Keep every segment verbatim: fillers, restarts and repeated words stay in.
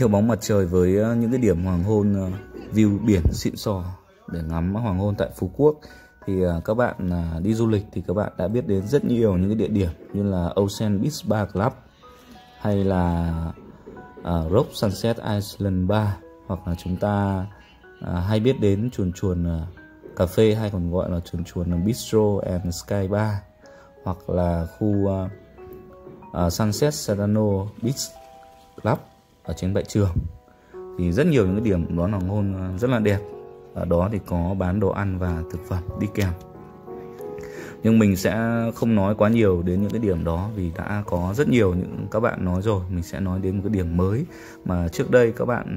theo bóng mặt trời với những cái điểm hoàng hôn view biển xịn sò để ngắm hoàng hôn tại Phú Quốc. Thì các bạn đi du lịch thì các bạn đã biết đến rất nhiều những cái địa điểm như là Ocean Beach Bar Club hay là Rock Sunset Island Bar, hoặc là chúng ta hay biết đến chuồn chuồn cà phê hay còn gọi là chuồn chuồn Bistro and Sky Bar, hoặc là khu Sunset Serrano Beach Club ở trên Bãi Trường. Thì rất nhiều những cái điểm đón hoàng hôn rất là đẹp. Ở đó thì có bán đồ ăn và thực phẩm đi kèm. Nhưng mình sẽ không nói quá nhiều đến những cái điểm đó vì đã có rất nhiều những các bạn nói rồi. Mình sẽ nói đến một cái điểm mới mà trước đây các bạn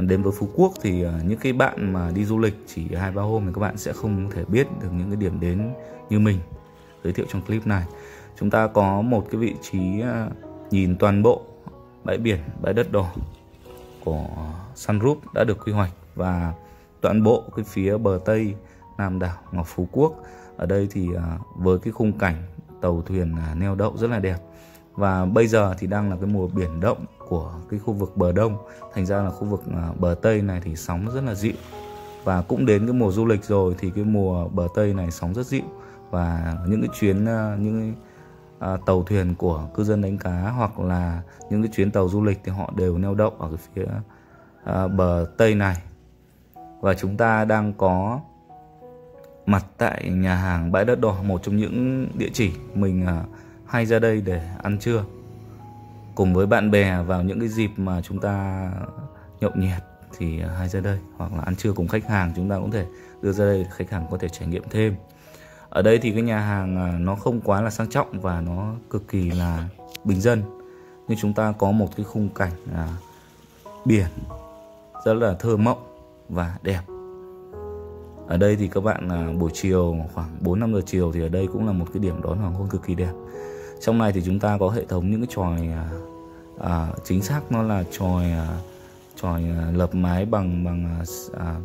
đến với Phú Quốc thì những cái bạn mà đi du lịch chỉ hai ba hôm thì các bạn sẽ không thể biết được những cái điểm đến như mình giới thiệu trong clip này. Chúng ta có một cái vị trí nhìn toàn bộ bãi biển Bãi Đất Đỏ của Sun Group đã được quy hoạch, và toàn bộ cái phía bờ Tây Nam đảo Ngọc Phú Quốc. Ở đây thì với cái khung cảnh tàu thuyền neo đậu rất là đẹp. Và bây giờ thì đang là cái mùa biển động của cái khu vực bờ Đông, thành ra là khu vực bờ Tây này thì sóng rất là dịu. Và cũng đến cái mùa du lịch rồi thì cái mùa bờ Tây này sóng rất dịu. Và những cái chuyến những cái tàu thuyền của cư dân đánh cá hoặc là những cái chuyến tàu du lịch thì họ đều neo đậu ở cái phía bờ Tây này. Và chúng ta đang có mặt tại nhà hàng Bãi Đất Đỏ, một trong những địa chỉ mình hay ra đây để ăn trưa cùng với bạn bè vào những cái dịp mà chúng ta nhậu nhẹt thì hay ra đây, hoặc là ăn trưa cùng khách hàng chúng ta cũng thể đưa ra đây để khách hàng có thể trải nghiệm thêm. Ở đây thì cái nhà hàng nó không quá là sang trọng và nó cực kỳ là bình dân, nhưng chúng ta có một cái khung cảnh biển rất là thơ mộng và đẹp. Ở đây thì các bạn buổi chiều khoảng bốn năm giờ chiều thì ở đây cũng là một cái điểm đón hoàng hôn cực kỳ đẹp. Trong này thì chúng ta có hệ thống những cái chòi, à, chính xác nó là chòi chòi lợp mái bằng bằng à,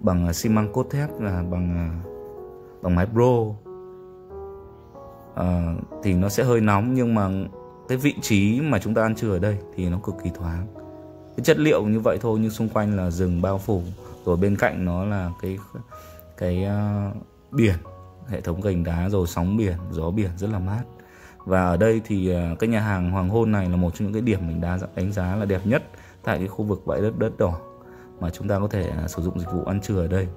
bằng xi măng cốt thép, là bằng bằng mái bro. À, thì nó sẽ hơi nóng, nhưng mà cái vị trí mà chúng ta ăn trưa ở đây thì nó cực kỳ thoáng. Cái chất liệu như vậy thôi, nhưng xung quanh là rừng bao phủ, rồi bên cạnh nó là cái cái uh, biển, hệ thống gành đá, rồi sóng biển, gió biển rất là mát. Và ở đây thì uh, cái nhà hàng hoàng hôn này là một trong những cái điểm mình đã đánh giá là đẹp nhất tại cái khu vực Bãi đất đất đỏ mà chúng ta có thể uh, sử dụng dịch vụ ăn trưa ở đây.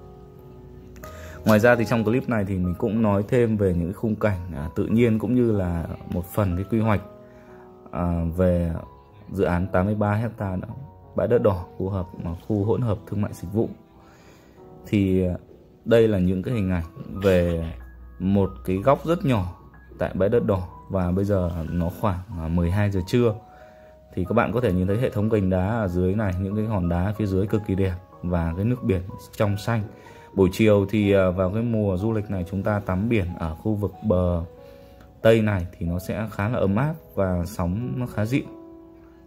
Ngoài ra thì trong clip này thì mình cũng nói thêm về những khung cảnh uh, tự nhiên, cũng như là một phần cái quy hoạch uh, về dự án tám mươi ba héc ta Bãi Đất Đỏ, khu hợp khu hỗn hợp thương mại dịch vụ. Thì đây là những cái hình ảnh về một cái góc rất nhỏ tại Bãi Đất Đỏ, và bây giờ nó khoảng mười hai giờ trưa. Thì các bạn có thể nhìn thấy hệ thống gành đá ở dưới này, những cái hòn đá phía dưới cực kỳ đẹp và cái nước biển trong xanh. Buổi chiều thì vào cái mùa du lịch này chúng ta tắm biển ở khu vực bờ Tây này thì nó sẽ khá là ấm áp và sóng nó khá dịu.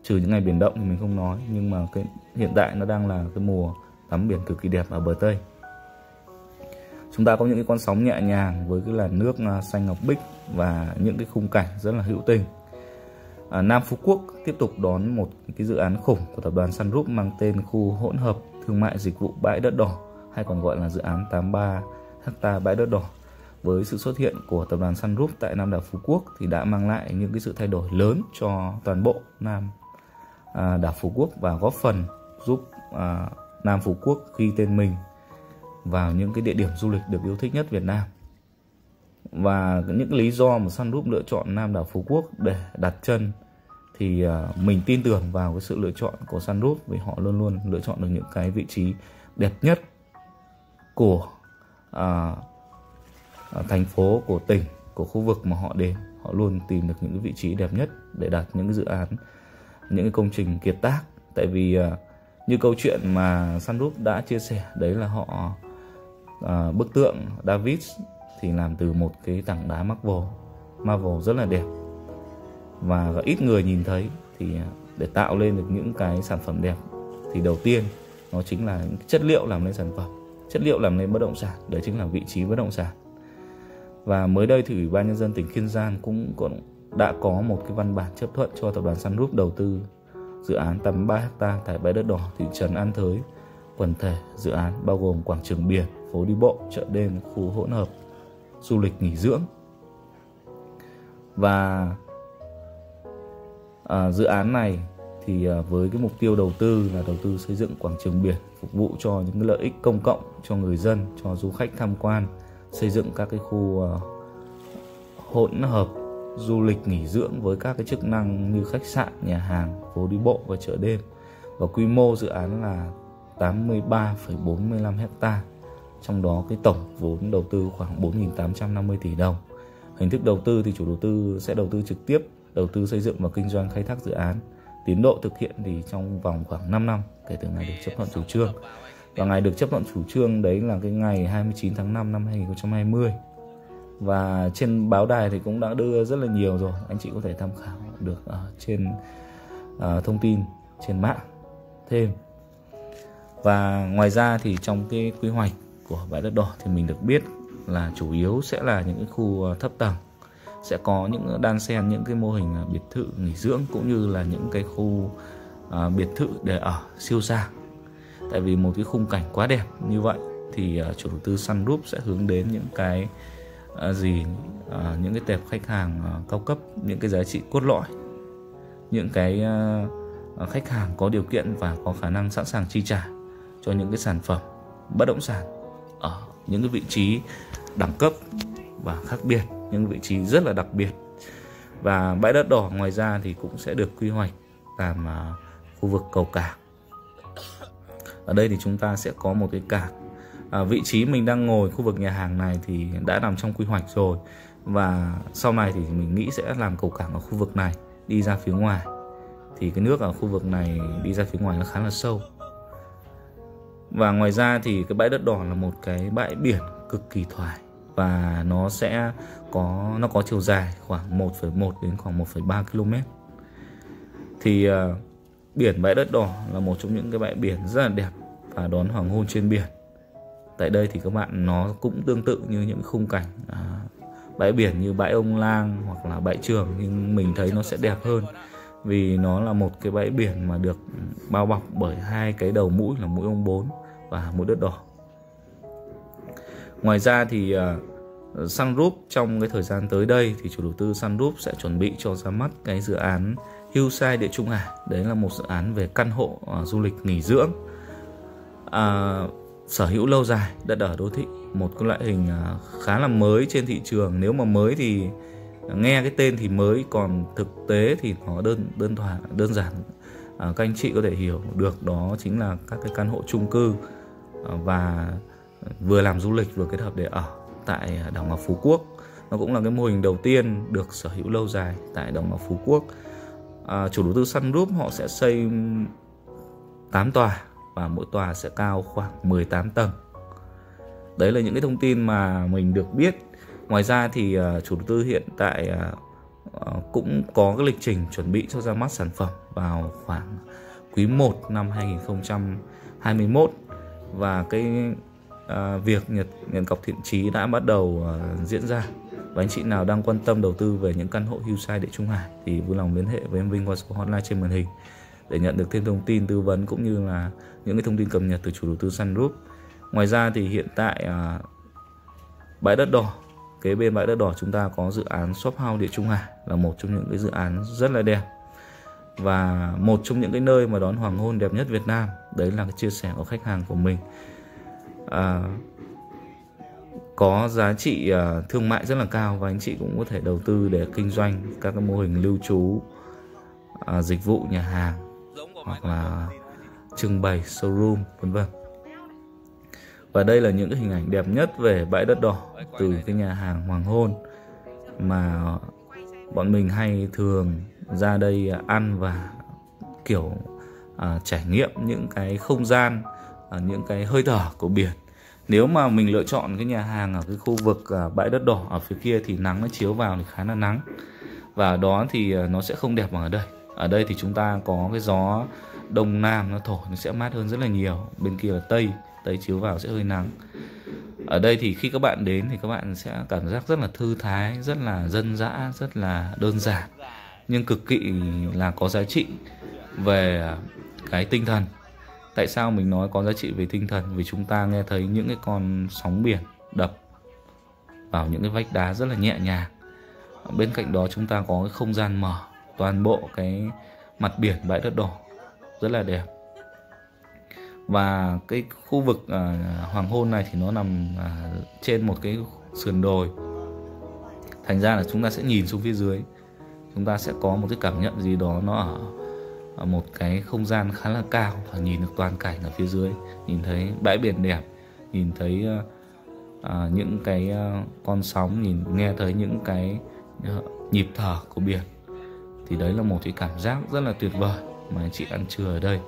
Trừ những ngày biển động thì mình không nói, nhưng mà cái hiện tại nó đang là cái mùa tắm biển cực kỳ đẹp ở bờ Tây. Chúng ta có những cái con sóng nhẹ nhàng với cái làn nước xanh ngọc bích và những cái khung cảnh rất là hữu tình. À, Nam Phú Quốc tiếp tục đón một cái dự án khủng của tập đoàn Sun Group mang tên khu hỗn hợp thương mại dịch vụ Bãi Đất Đỏ, hay còn gọi là dự án tám mươi ba héc ta Bãi Đất Đỏ. Với sự xuất hiện của tập đoàn Sun Group tại Nam đảo Phú Quốc thì đã mang lại những cái sự thay đổi lớn cho toàn bộ Nam À, đảo Phú Quốc, và góp phần giúp à, Nam Phú Quốc ghi tên mình vào những cái địa điểm du lịch được yêu thích nhất Việt Nam. Và những lý do mà Sun Group lựa chọn Nam đảo Phú Quốc để đặt chân thì à, mình tin tưởng vào cái sự lựa chọn của Sun Group, vì họ luôn luôn lựa chọn được những cái vị trí đẹp nhất của à, thành phố, của tỉnh, của khu vực mà họ đến. Họ luôn tìm được những cái vị trí đẹp nhất để đặt những cái dự án, những cái công trình kiệt tác. Tại vì uh, như câu chuyện mà Sun Group đã chia sẻ, đấy là họ uh, bức tượng David thì làm từ một cái tảng đá Marvel Marvel rất là đẹp và ít người nhìn thấy. Thì uh, để tạo lên được những cái sản phẩm đẹp thì đầu tiên nó chính là chất liệu làm nên sản phẩm, chất liệu làm nên bất động sản, đấy chính là vị trí bất động sản. Và mới đây thì Ủy ban Nhân dân tỉnh Kiên Giang cũng còn đã có một cái văn bản chấp thuận cho tập đoàn Sun Group đầu tư Dự án tám mươi ba héc ta tại Bãi Đất Đỏ, thị trấn An Thới. Quần thể dự án bao gồm quảng trường biển, phố đi bộ, chợ đêm, khu hỗn hợp, du lịch nghỉ dưỡng. Và à, dự án này thì à, với cái mục tiêu đầu tư là đầu tư xây dựng quảng trường biển, phục vụ cho những lợi ích công cộng cho người dân, cho du khách tham quan, xây dựng các cái khu à, hỗn hợp du lịch nghỉ dưỡng với các cái chức năng như khách sạn, nhà hàng, phố đi bộ và chợ đêm. Và quy mô dự án là tám mươi ba phẩy bốn mươi lăm héc ta, trong đó cái tổng vốn đầu tư khoảng bốn nghìn tám trăm năm mươi tỷ đồng. Hình thức đầu tư thì chủ đầu tư sẽ đầu tư trực tiếp, đầu tư xây dựng và kinh doanh khai thác dự án. Tiến độ thực hiện thì trong vòng khoảng năm năm kể từ ngày được chấp thuận chủ trương. Và ngày được chấp thuận chủ trương đấy là cái ngày hai mươi chín tháng năm năm hai nghìn không trăm hai mươi. Và trên báo đài thì cũng đã đưa rất là nhiều rồi, anh chị có thể tham khảo được ở trên uh, thông tin trên mạng thêm. Và ngoài ra thì trong cái quy hoạch của Bãi Đất Đỏ thì mình được biết là chủ yếu sẽ là những cái khu thấp tầng, sẽ có những đan xen những cái mô hình biệt thự nghỉ dưỡng cũng như là những cái khu uh, biệt thự để ở siêu sang. Tại vì một cái khung cảnh quá đẹp như vậy thì uh, chủ đầu tư Sun Group sẽ hướng đến những cái uh, gì uh, những cái tệp khách hàng uh, cao cấp, những cái giá trị cốt lõi, những cái uh, khách hàng có điều kiện và có khả năng sẵn sàng chi trả cho những cái sản phẩm bất động sản ở những cái vị trí đẳng cấp và khác biệt, những vị trí rất là đặc biệt. Và Bãi Đất Đỏ ngoài ra thì cũng sẽ được quy hoạch làm khu vực cầu cảng. Ở đây thì chúng ta sẽ có một cái cảng. À, vị trí mình đang ngồi, khu vực nhà hàng này thì đã nằm trong quy hoạch rồi, và sau này thì mình nghĩ sẽ làm cầu cảng ở khu vực này đi ra phía ngoài. Thì cái nước ở khu vực này đi ra phía ngoài nó khá là sâu. Và ngoài ra thì cái Bãi Đất Đỏ là một cái bãi biển cực kỳ thoải, và nó sẽ có nó có chiều dài khoảng một phẩy một đến khoảng một phẩy ba ki lô mét. Thì uh, biển Bãi Đất Đỏ là một trong những cái bãi biển rất là đẹp và đón hoàng hôn trên biển. Tại đây thì các bạn nó cũng tương tự như những khung cảnh uh, bãi biển như bãi Ông Lang hoặc là bãi Trường, nhưng mình thấy nó sẽ đẹp hơn vì nó là một cái bãi biển mà được bao bọc bởi hai cái đầu mũi là mũi Ông Bốn và mũi Đất Đỏ. Ngoài ra thì uh, Sun Group trong cái thời gian tới đây thì chủ đầu tư Sun Group sẽ chuẩn bị cho ra mắt cái dự án Hillside Địa Trung Hải. Đấy là một dự án về căn hộ uh, du lịch nghỉ dưỡng, uh, sở hữu lâu dài đất ở đô thị, một cái loại hình uh, khá là mới trên thị trường. Nếu mà mới thì nghe cái tên thì mới, còn thực tế thì nó đơn đơn thoả, đơn giản uh, các anh chị có thể hiểu được. Đó chính là các cái căn hộ chung cư uh, và vừa làm du lịch vừa kết hợp để ở tại đảo ngọc Phú Quốc. Nó cũng là cái mô hình đầu tiên được sở hữu lâu dài tại đảo ngọc Phú Quốc. à, Chủ đầu tư Sun Group họ sẽ xây tám tòa và mỗi tòa sẽ cao khoảng mười tám tầng. Đấy là những cái thông tin mà mình được biết. Ngoài ra thì chủ đầu tư hiện tại cũng có cái lịch trình chuẩn bị cho ra mắt sản phẩm vào khoảng quý một năm hai nghìn không trăm hai mươi mốt. Và cái À, việc nhận, nhận cọc thiện chí đã bắt đầu uh, diễn ra. Và anh chị nào đang quan tâm đầu tư về những căn hộ Hillside Địa Trung Hải thì vui lòng liên hệ với em Vinh qua số hotline trên màn hình để nhận được thêm thông tin tư vấn cũng như là những cái thông tin cập nhật từ chủ đầu tư Sun Group. Ngoài ra thì hiện tại uh, Bãi Đất Đỏ, kế bên Bãi Đất Đỏ chúng ta có dự án Shophouse Địa Trung Hải, là một trong những cái dự án rất là đẹp và một trong những cái nơi mà đón hoàng hôn đẹp nhất Việt Nam. Đấy là cái chia sẻ của khách hàng của mình. À, có giá trị uh, thương mại rất là cao, và anh chị cũng có thể đầu tư để kinh doanh các cái mô hình lưu trú, uh, dịch vụ nhà hàng hoặc là trưng bày showroom vân vân. Và đây là những cái hình ảnh đẹp nhất về Bãi Đất Đỏ từ cái nhà hàng hoàng hôn mà bọn mình hay thường ra đây ăn và kiểu uh, trải nghiệm những cái không gian, những cái hơi thở của biển. Nếu mà mình lựa chọn cái nhà hàng ở cái khu vực Bãi Đất Đỏ ở phía kia thì nắng nó chiếu vào thì khá là nắng, và ở đó thì nó sẽ không đẹp bằng ở đây. Ở đây thì chúng ta có cái gió đông nam nó thổi, nó sẽ mát hơn rất là nhiều. Bên kia là tây, tây chiếu vào sẽ hơi nắng. Ở đây thì khi các bạn đến thì các bạn sẽ cảm giác rất là thư thái, rất là dân dã, rất là đơn giản nhưng cực kỳ là có giá trị. về cái tinh thần. Tại sao mình nói có giá trị về tinh thần? Vì chúng ta nghe thấy những cái con sóng biển đập vào những cái vách đá rất là nhẹ nhàng. Bên cạnh đó chúng ta có cái không gian mở, toàn bộ cái mặt biển Bãi Đất Đỏ rất là đẹp. Và cái khu vực à, hoàng hôn này thì nó nằm à, trên một cái sườn đồi. Thành ra là chúng ta sẽ nhìn xuống phía dưới, chúng ta sẽ có một cái cảm nhận gì đó nó ở, ở một cái không gian khá là cao, và nhìn được toàn cảnh ở phía dưới, nhìn thấy bãi biển đẹp, nhìn thấy à, những cái à, con sóng, nhìn nghe thấy những cái à, nhịp thở của biển. Thì đấy là một cái cảm giác rất là tuyệt vời mà chị ăn trưa ở đây.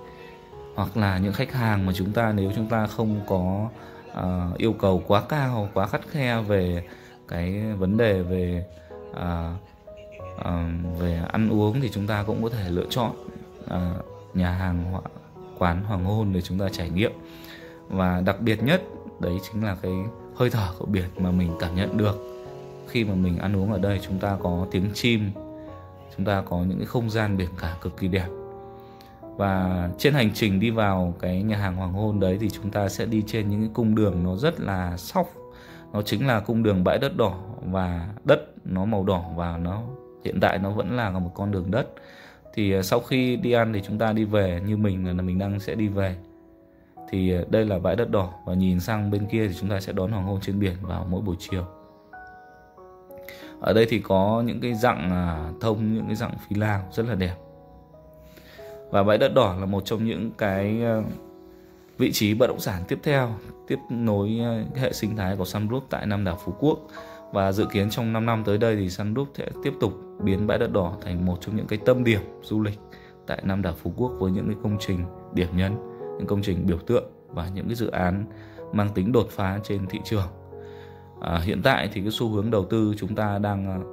Hoặc là những khách hàng mà chúng ta, nếu chúng ta không có uh, yêu cầu quá cao, quá khắt khe về cái vấn đề về uh, uh, về ăn uống, thì chúng ta cũng có thể lựa chọn uh, nhà hàng quán hoàng hôn để chúng ta trải nghiệm. Và đặc biệt nhất đấy chính là cái hơi thở của biển mà mình cảm nhận được khi mà mình ăn uống ở đây. Chúng ta có tiếng chim, chúng ta có những cái không gian biển cả cực kỳ đẹp. Và trên hành trình đi vào cái nhà hàng hoàng hôn đấy thì chúng ta sẽ đi trên những cái cung đường nó rất là sóc. Nó chính là cung đường Bãi Đất Đỏ, và đất nó màu đỏ, và nó hiện tại nó vẫn là một con đường đất. Thì sau khi đi ăn thì chúng ta đi về, như mình là mình đang sẽ đi về. Thì đây là Bãi Đất Đỏ, và nhìn sang bên kia thì chúng ta sẽ đón hoàng hôn trên biển vào mỗi buổi chiều. Ở đây thì có những cái dặng thông, những cái dặng phi lao rất là đẹp. Và Bãi Đất Đỏ là một trong những cái vị trí bất động sản tiếp theo, tiếp nối hệ sinh thái của Sun Group tại Nam đảo Phú Quốc. Và dự kiến trong năm năm tới đây thì Sun Group sẽ tiếp tục biến Bãi Đất Đỏ thành một trong những cái tâm điểm du lịch tại Nam đảo Phú Quốc, với những cái công trình điểm nhấn, những công trình biểu tượng và những cái dự án mang tính đột phá trên thị trường. À, hiện tại thì cái xu hướng đầu tư chúng ta đang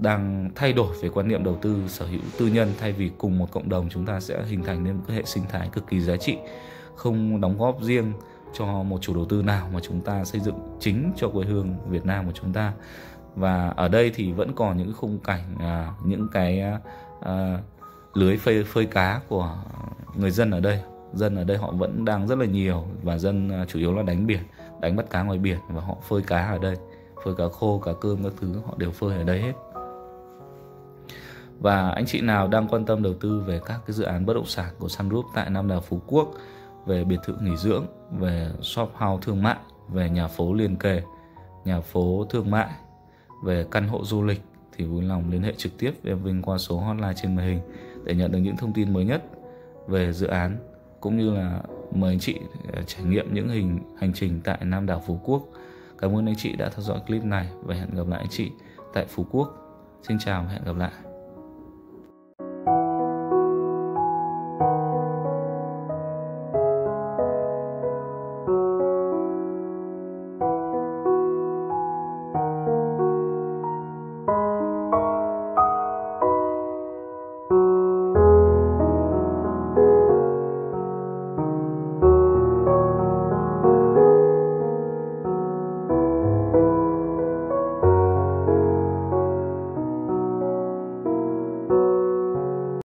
đang thay đổi về quan niệm đầu tư sở hữu tư nhân. Thay vì cùng một cộng đồng, chúng ta sẽ hình thành nên một hệ sinh thái cực kỳ giá trị, không đóng góp riêng cho một chủ đầu tư nào, mà chúng ta xây dựng chính cho quê hương Việt Nam của chúng ta. Và ở đây thì vẫn còn những khung cảnh, những cái lưới phơi, phơi cá của người dân ở đây. Dân ở đây họ vẫn đang rất là nhiều, và dân chủ yếu là đánh biển, đánh bắt cá ngoài biển, và họ phơi cá ở đây, phơi cá khô, cá cơm, các thứ họ đều phơi ở đây hết. Và anh chị nào đang quan tâm đầu tư về các cái dự án bất động sản của Sun Group tại Nam đảo Phú Quốc, về biệt thự nghỉ dưỡng, về shop house thương mại, về nhà phố liền kề, nhà phố thương mại, về căn hộ du lịch, thì vui lòng liên hệ trực tiếp với em Vinh qua số hotline trên màn hình để nhận được những thông tin mới nhất về dự án, cũng như là mời anh chị trải nghiệm những hình hành trình tại Nam đảo Phú Quốc. Cảm ơn anh chị đã theo dõi clip này, và hẹn gặp lại anh chị tại Phú Quốc. Xin chào và hẹn gặp lại.